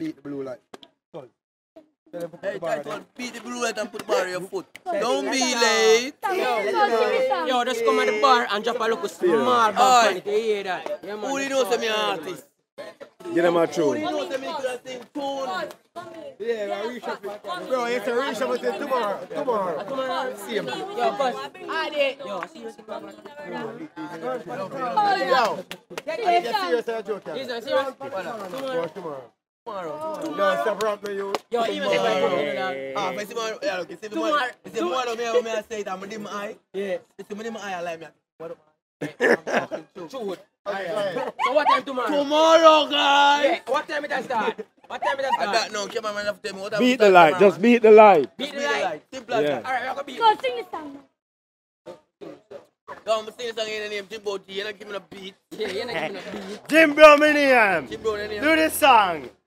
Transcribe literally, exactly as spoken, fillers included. beat the blue light. Tell them to put hey, the bar on. Beat the blue light and put the bar on your foot. Don't be late. Yo, yo, just come at the bar and drop a look of small bar. You hear that? Yeah, who do you know some artist? Get him a tune. Who do you know some artist? Yeah, yeah, we shop it. Bro, you have to reshuffle it tomorrow. Tomorrow. Tomorrow. See him. Yo, boss. I did. Yo, see you. Yo. Are you serious or a joke? He's not serious. Tomorrow. Tomorrow. Tomorrow. No, stop rock with you. Yo, even if I don't do that. Ah, but see tomorrow. Yeah, look. See tomorrow. See tomorrow, me I say that. I'm dim eye. Yeah. See me dim eye, I like me. What up? I'm talking truth. So what time tomorrow? Tomorrow, guys. What time it start? What time does that? No, come on, man. After me, beat the light. Just beat the light. Beat the light. Simple as that. All right, we're gonna beat. Go sing the song. Go, I'm singing the song in the name Jimbo T. You're not giving a beat. Yeah, you're not giving a beat. Jimbo Miniam. Jimbo Miniam. Do this song.